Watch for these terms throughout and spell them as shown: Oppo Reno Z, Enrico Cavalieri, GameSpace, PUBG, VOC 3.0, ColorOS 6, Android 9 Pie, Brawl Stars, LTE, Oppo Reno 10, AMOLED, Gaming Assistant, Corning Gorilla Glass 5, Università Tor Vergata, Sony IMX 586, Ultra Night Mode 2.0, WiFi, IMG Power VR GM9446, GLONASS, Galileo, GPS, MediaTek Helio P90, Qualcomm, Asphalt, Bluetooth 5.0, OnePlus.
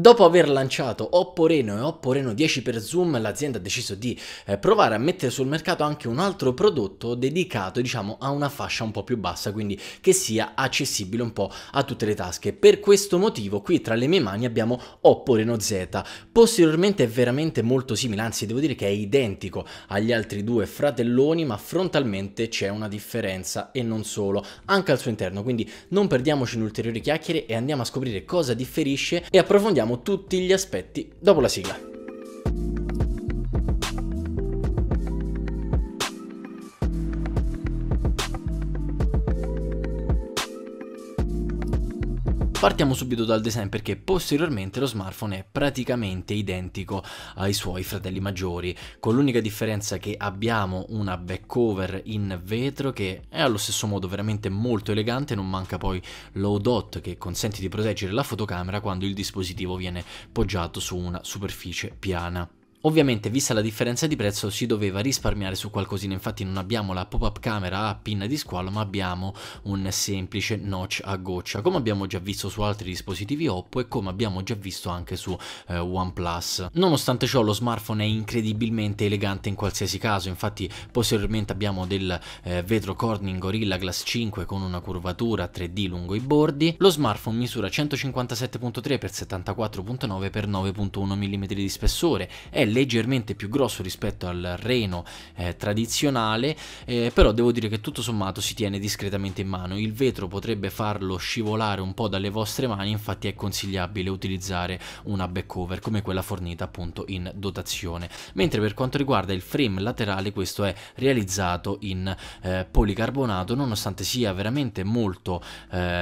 Dopo aver lanciato Oppo Reno e Oppo Reno 10 per zoom, l'azienda ha deciso di provare a mettere sul mercato anche un altro prodotto dedicato, diciamo, a una fascia un po' più bassa, quindi che sia accessibile un po' a tutte le tasche. Per questo motivo qui tra le mie mani abbiamo Oppo Reno Z. Posteriormente è veramente molto simile, anzi devo dire che è identico agli altri due fratelloni, ma frontalmente c'è una differenza e non solo, anche al suo interno. Quindi non perdiamoci in ulteriori chiacchiere e andiamo a scoprire cosa differisce e approfondiamo tutti gli aspetti dopo la sigla. Partiamo subito dal design, perché posteriormente lo smartphone è praticamente identico ai suoi fratelli maggiori, con l'unica differenza che abbiamo una back cover in vetro che è allo stesso modo veramente molto elegante. Non manca poi l'O-Dot che consente di proteggere la fotocamera quando il dispositivo viene poggiato su una superficie piana. Ovviamente, vista la differenza di prezzo, si doveva risparmiare su qualcosina, infatti non abbiamo la pop-up camera a pinna di squalo, ma abbiamo un semplice notch a goccia, come abbiamo già visto su altri dispositivi Oppo e come abbiamo già visto anche su OnePlus. Nonostante ciò, lo smartphone è incredibilmente elegante in qualsiasi caso, infatti posteriormente abbiamo del vetro Corning Gorilla Glass 5 con una curvatura 3D lungo i bordi. Lo smartphone misura 157.3 x 74.9 x 9.1 mm di spessore, è leggermente più grosso rispetto al Reno tradizionale, però devo dire che tutto sommato si tiene discretamente in mano. Il vetro potrebbe farlo scivolare un po' dalle vostre mani, infatti è consigliabile utilizzare una back cover come quella fornita appunto in dotazione. Mentre per quanto riguarda il frame laterale, questo è realizzato in policarbonato, nonostante sia veramente molto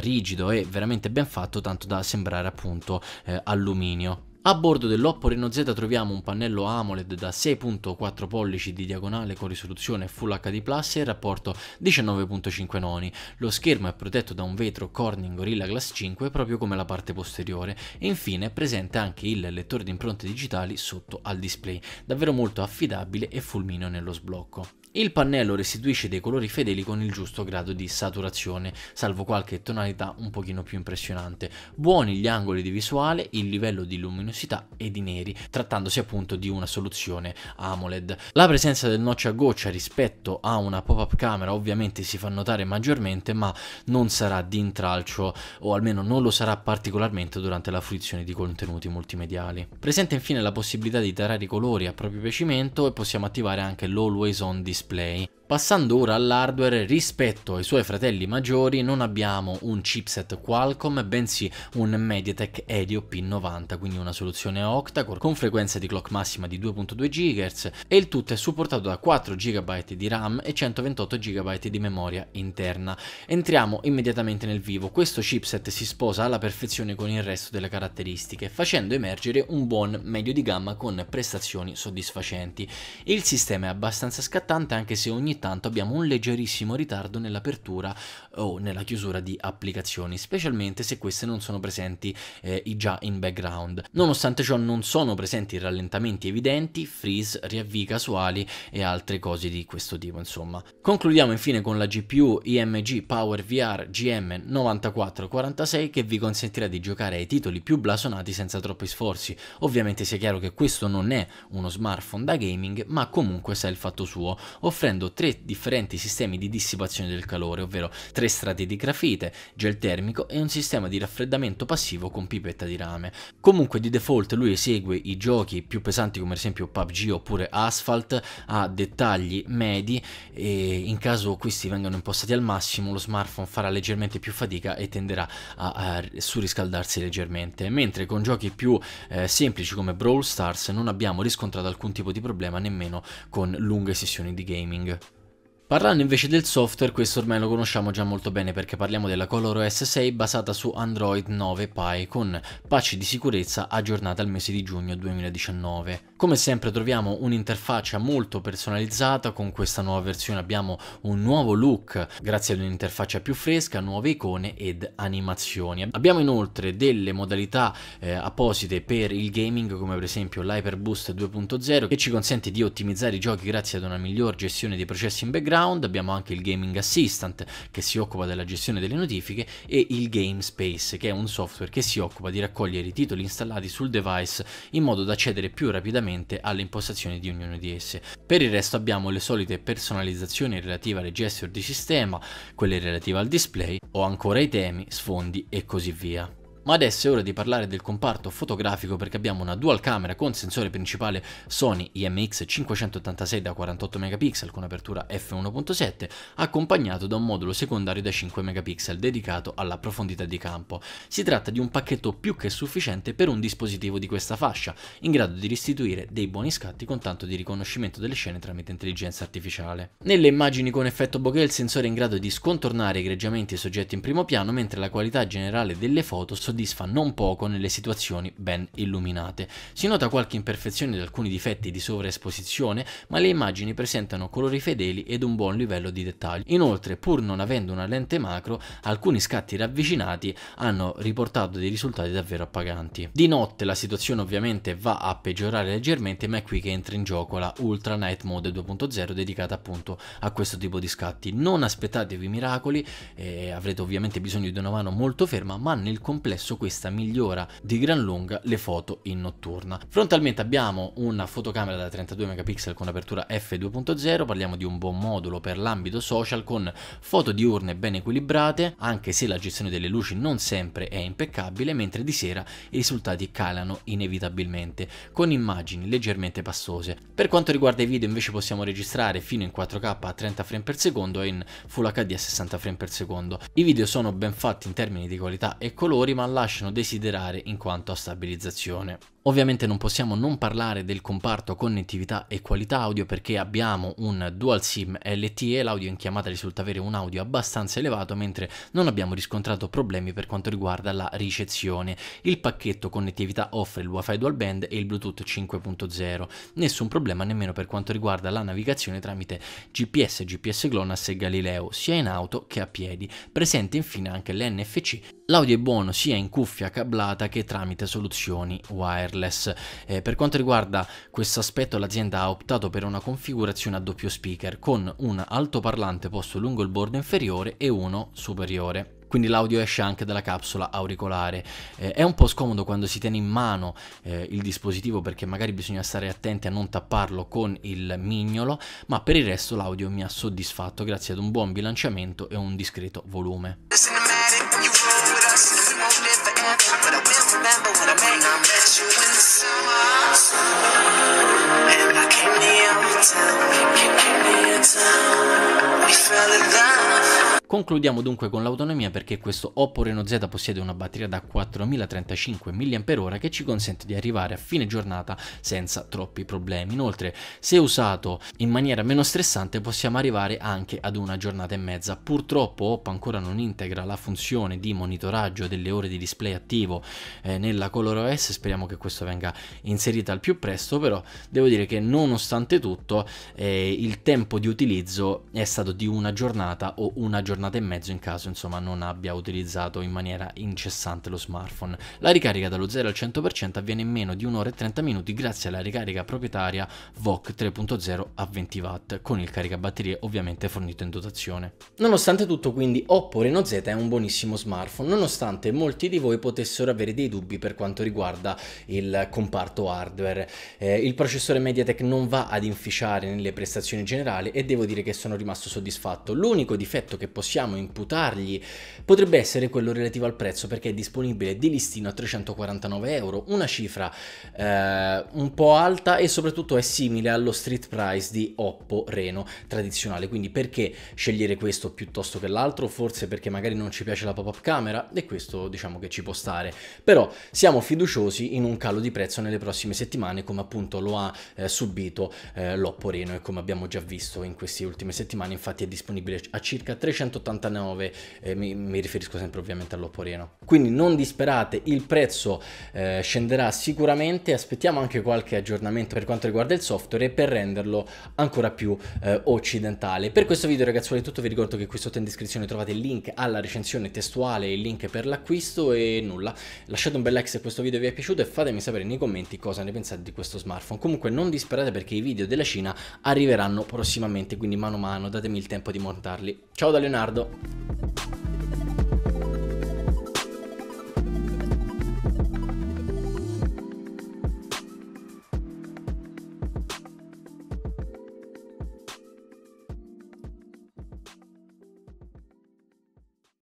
rigido e veramente ben fatto, tanto da sembrare appunto alluminio. A bordo dell'Oppo Reno Z troviamo un pannello AMOLED da 6.4 pollici di diagonale con risoluzione Full HD Plus e rapporto 19.5 noni. Lo schermo è protetto da un vetro Corning Gorilla Glass 5 proprio come la parte posteriore e infine è presente anche il lettore di impronte digitali sotto al display, davvero molto affidabile e fulmineo nello sblocco. Il pannello restituisce dei colori fedeli con il giusto grado di saturazione, salvo qualche tonalità un pochino più impressionante. Buoni gli angoli di visuale, il livello di luminosità e di neri, trattandosi appunto di una soluzione AMOLED. La presenza del notch a goccia rispetto a una pop-up camera ovviamente si fa notare maggiormente, ma non sarà di intralcio, o almeno non lo sarà particolarmente durante la fruizione di contenuti multimediali. Presente infine la possibilità di tarare i colori a proprio piacimento e possiamo attivare anche l'Always On Display. Passando ora all'hardware, rispetto ai suoi fratelli maggiori non abbiamo un chipset Qualcomm, bensì un MediaTek Helio P90, quindi una soluzione octa-core con frequenza di clock massima di 2.2 GHz e il tutto è supportato da 4 GB di RAM e 128 GB di memoria interna. Entriamo immediatamente nel vivo. Questo chipset si sposa alla perfezione con il resto delle caratteristiche, facendo emergere un buon medio di gamma con prestazioni soddisfacenti. Il sistema è abbastanza scattante, anche se ogni tanto abbiamo un leggerissimo ritardo nell'apertura o nella chiusura di applicazioni, specialmente se queste non sono presenti già in background. Nonostante ciò non sono presenti rallentamenti evidenti, freeze, riavvii casuali e altre cose di questo tipo, insomma. Concludiamo infine con la GPU IMG Power VR GM9446 che vi consentirà di giocare ai titoli più blasonati senza troppi sforzi. Ovviamente sia chiaro che questo non è uno smartphone da gaming, ma comunque sa il fatto suo, offrendo 3 differenti sistemi di dissipazione del calore, ovvero 3 strati di grafite, gel termico e un sistema di raffreddamento passivo con pipetta di rame. Comunque di default lui esegue i giochi più pesanti come ad esempio PUBG oppure Asphalt a dettagli medi, e in caso questi vengano impostati al massimo lo smartphone farà leggermente più fatica e tenderà a surriscaldarsi leggermente, mentre con giochi più semplici come Brawl Stars non abbiamo riscontrato alcun tipo di problema nemmeno con lunghe sessioni di gaming. Parlando invece del software, questo ormai lo conosciamo già molto bene perché parliamo della ColorOS 6 basata su Android 9 Pie con patch di sicurezza aggiornata al mese di giugno 2019. Come sempre troviamo un'interfaccia molto personalizzata. Con questa nuova versione abbiamo un nuovo look grazie ad un'interfaccia più fresca, nuove icone ed animazioni. Abbiamo inoltre delle modalità apposite per il gaming, come per esempio l'Hyper Boost 2.0 che ci consente di ottimizzare i giochi grazie ad una miglior gestione dei processi in background, sound, abbiamo anche il Gaming Assistant che si occupa della gestione delle notifiche e il GameSpace, che è un software che si occupa di raccogliere i titoli installati sul device in modo da accedere più rapidamente alle impostazioni di ognuno di esse. Per il resto abbiamo le solite personalizzazioni relative alle gesture di sistema, quelle relative al display o ancora ai temi, sfondi e così via. Ma adesso è ora di parlare del comparto fotografico, perché abbiamo una dual camera con sensore principale Sony IMX 586 da 48 megapixel con apertura f1.7 accompagnato da un modulo secondario da 5 megapixel dedicato alla profondità di campo. Si tratta di un pacchetto più che sufficiente per un dispositivo di questa fascia, in grado di restituire dei buoni scatti con tanto di riconoscimento delle scene tramite intelligenza artificiale. Nelle immagini con effetto bokeh il sensore è in grado di scontornare egregiamente i soggetti in primo piano, mentre la qualità generale delle foto soddisfa non poco nelle situazioni ben illuminate. Si nota qualche imperfezione ed alcuni difetti di sovraesposizione, ma le immagini presentano colori fedeli ed un buon livello di dettaglio. Inoltre, pur non avendo una lente macro, alcuni scatti ravvicinati hanno riportato dei risultati davvero appaganti. Di notte la situazione ovviamente va a peggiorare leggermente, ma è qui che entra in gioco la Ultra Night Mode 2.0 dedicata appunto a questo tipo di scatti. Non aspettatevi miracoli, avrete ovviamente bisogno di una mano molto ferma, ma nel complesso questa migliora di gran lunga le foto in notturna. Frontalmente abbiamo una fotocamera da 32 megapixel con apertura f2.0, parliamo di un buon modulo per l'ambito social con foto diurne ben equilibrate, anche se la gestione delle luci non sempre è impeccabile, mentre di sera i risultati calano inevitabilmente con immagini leggermente pastose. Per quanto riguarda i video invece possiamo registrare fino in 4K a 30 frame per secondo e in Full HD a 60 frame per secondo. I video sono ben fatti in termini di qualità e colori, ma lasciano desiderare in quanto a stabilizzazione. Ovviamente non possiamo non parlare del comparto connettività e qualità audio, perché abbiamo un dual SIM LTE, l'audio in chiamata risulta avere un audio abbastanza elevato, mentre non abbiamo riscontrato problemi per quanto riguarda la ricezione. Il pacchetto connettività offre il WiFi dual band e il Bluetooth 5.0, nessun problema nemmeno per quanto riguarda la navigazione tramite GPS, GPS GLONASS e Galileo, sia in auto che a piedi. Presente infine anche l'NFC. L'audio è buono sia in cuffia cablata che tramite soluzioni wireless. Per quanto riguarda questo aspetto l'azienda ha optato per una configurazione a doppio speaker con un altoparlante posto lungo il bordo inferiore e uno superiore. Quindi l'audio esce anche dalla capsula auricolare. È un po' scomodo quando si tiene in mano il dispositivo, perché magari bisogna stare attenti a non tapparlo con il mignolo, ma per il resto l'audio mi ha soddisfatto grazie ad un buon bilanciamento e un discreto volume. Concludiamo dunque con l'autonomia, perché questo Oppo Reno Z possiede una batteria da 4035 mAh che ci consente di arrivare a fine giornata senza troppi problemi. Inoltre, se usato in maniera meno stressante possiamo arrivare anche ad una giornata e mezza. Purtroppo Oppo ancora non integra la funzione di monitoraggio delle ore di display attivo nella ColorOS, speriamo che questo venga inserita al più presto, però devo dire che nonostante tutto il tempo di utilizzo è stato di una giornata o una giornata e mezzo in caso insomma non abbia utilizzato in maniera incessante lo smartphone. La ricarica dallo 0 al 100% avviene in meno di 1 ora e 30 minuti grazie alla ricarica proprietaria VOC 3.0 a 20 watt con il caricabatterie ovviamente fornito in dotazione. Nonostante tutto quindi Oppo Reno Z è un buonissimo smartphone, nonostante molti di voi potessero avere dei dubbi per quanto riguarda il comparto hardware. Il processore MediaTek non va ad inficiare nelle prestazioni generali e devo dire che sono rimasto soddisfatto. L'unico difetto che possiamo imputargli potrebbe essere quello relativo al prezzo, perché è disponibile di listino a 349 euro, una cifra un po' alta e soprattutto è simile allo street price di Oppo Reno tradizionale, quindi perché scegliere questo piuttosto che l'altro? Forse perché magari non ci piace la pop-up camera, e questo diciamo che ci può stare, però siamo fiduciosi in un calo di prezzo nelle prossime settimane, come appunto lo ha subito l'Oppo Reno e come abbiamo già visto in queste ultime settimane. Infatti è disponibile a circa 300 189, mi riferisco sempre ovviamente all'Oppo Reno. Quindi non disperate, il prezzo scenderà sicuramente, aspettiamo anche qualche aggiornamento per quanto riguarda il software per renderlo ancora più occidentale. Per questo video ragazzuoli è tutto, vi ricordo che qui sotto in descrizione trovate il link alla recensione testuale e il link per l'acquisto e nulla, lasciate un bel like se questo video vi è piaciuto e fatemi sapere nei commenti cosa ne pensate di questo smartphone. Comunque non disperate perché i video della Cina arriveranno prossimamente, quindi mano a mano datemi il tempo di montarli. Ciao da Leonardo!